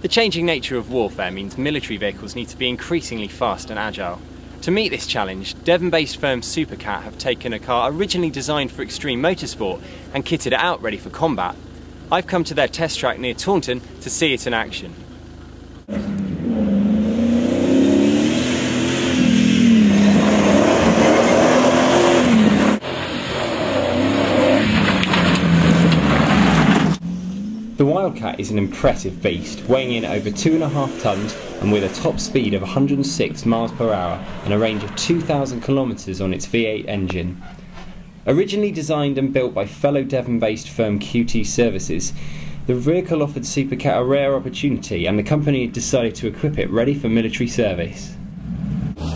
The changing nature of warfare means military vehicles need to be increasingly fast and agile. To meet this challenge, Devon-based firm Supacat have taken a car originally designed for extreme motorsport and kitted it out ready for combat. I've come to their test track near Taunton to see it in action. The Wildcat is an impressive beast, weighing in over 2.5 tons and with a top speed of 106 miles per hour and a range of 2,000 kilometres on its V8 engine. Originally designed and built by fellow Devon-based firm QT Services, the vehicle offered Supacat a rare opportunity and the company had decided to equip it ready for military service.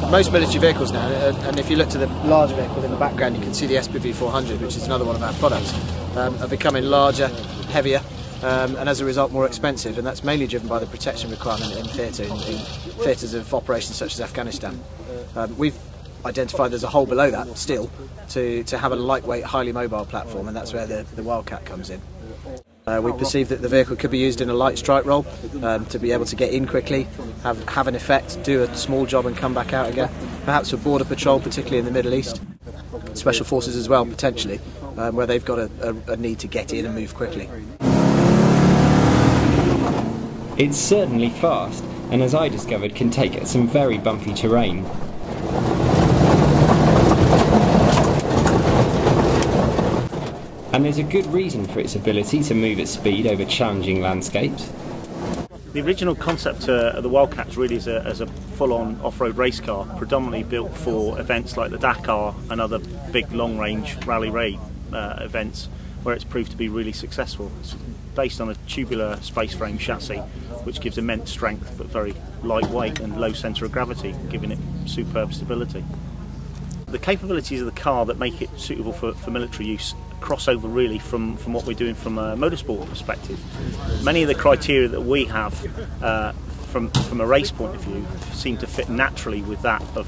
Most military vehicles now, and if you look to the large vehicle in the background, you can see the SPV 400, which is another one of our products, are becoming larger, heavier, and as a result more expensive, and that's mainly driven by the protection requirement in theatres of operations such as Afghanistan. We've identified there's a hole below that still to have a lightweight, highly mobile platform, and that's where the Wildcat comes in. We perceive that the vehicle could be used in a light strike role to be able to get in quickly, have an effect, do a small job and come back out again, perhaps for border patrol, particularly in the Middle East. Special forces as well, potentially, where they've got a need to get in and move quickly. It's certainly fast, and as I discovered, can take some very bumpy terrain. And there's a good reason for its ability to move at speed over challenging landscapes. The original concept of the Wildcat really is as a full-on off-road race car, predominantly built for events like the Dakar and other big long-range rally raid events, where it's proved to be really successful. It's based on a tubular space frame chassis, which gives immense strength but very lightweight and low centre of gravity, giving it superb stability. The capabilities of the car that make it suitable for military use cross over really from what we're doing from a motorsport perspective. Many of the criteria that we have from a race point of view seem to fit naturally with that of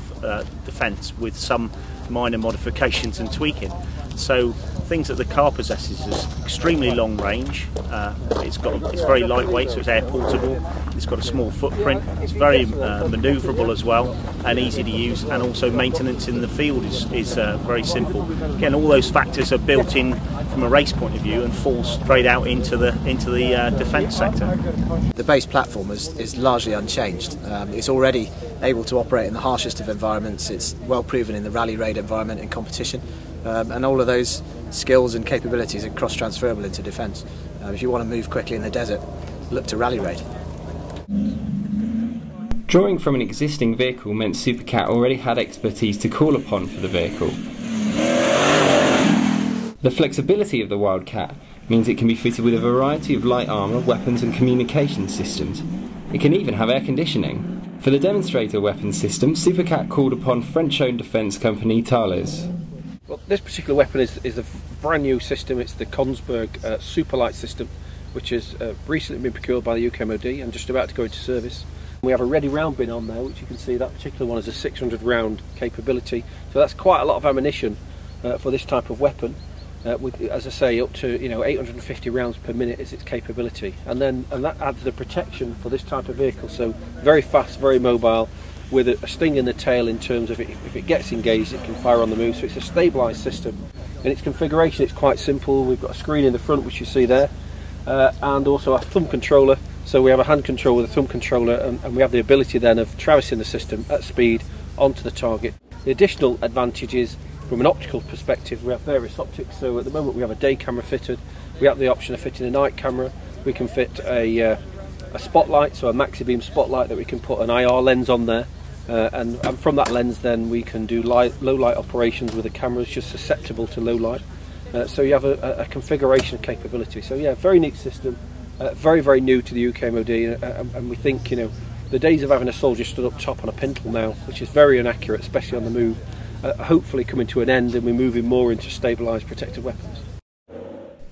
defence, with some minor modifications and tweaking. So things that the car possesses is extremely long range, it's very lightweight, so it's air portable, it's got a small footprint, it's very manoeuvrable as well and easy to use, and also maintenance in the field is very simple. Again, all those factors are built in from a race point of view and fall straight out into the defence sector. The base platform is largely unchanged. It's already able to operate in the harshest of environments, it's well proven in the rally raid environment and competition. And all of those skills and capabilities are cross-transferable into defence. If you want to move quickly in the desert, look to rally raid. Drawing from an existing vehicle meant Supacat already had expertise to call upon for the vehicle. The flexibility of the Wildcat means it can be fitted with a variety of light armour, weapons and communication systems. It can even have air conditioning. For the demonstrator weapons system, Supacat called upon French-owned defence company Thales. Well, this particular weapon is a brand new system. It's the Kongsberg Superlight system, which has recently been procured by the UKMOD and just about to go into service. We have a ready round bin on there, which you can see that particular one is a 600 round capability. So that's quite a lot of ammunition for this type of weapon. With, as I say, up to 850 rounds per minute is its capability, and that adds the protection for this type of vehicle. So very fast, very mobile, with a sting in the tail in terms of if it gets engaged, it can fire on the move. So it's a stabilised system. In its configuration, it's quite simple. We've got a screen in the front, which you see there, and also a thumb controller. So we have a hand control with a thumb controller, and we have the ability then of traversing the system at speed onto the target. The additional advantage is, from an optical perspective, we have various optics. So at the moment, we have a day camera fitted. We have the option of fitting a night camera. We can fit a spotlight, so a maxi beam spotlight that we can put an IR lens on there, and from that lens then we can do low light operations with the cameras just susceptible to low light, so you have a configuration capability. So yeah, very neat system, very, very new to the UKMOD, and we think the days of having a soldier stood up top on a pintle now, which is very inaccurate, especially on the move, hopefully coming to an end and we're moving more into stabilised protective weapons.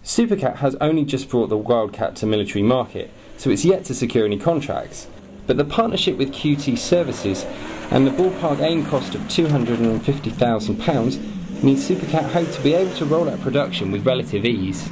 Supacat has only just brought the Wildcat to military market, so it's yet to secure any contracts. But the partnership with QT Services and the ballpark aim cost of £250,000 means Supacat hope to be able to roll out production with relative ease.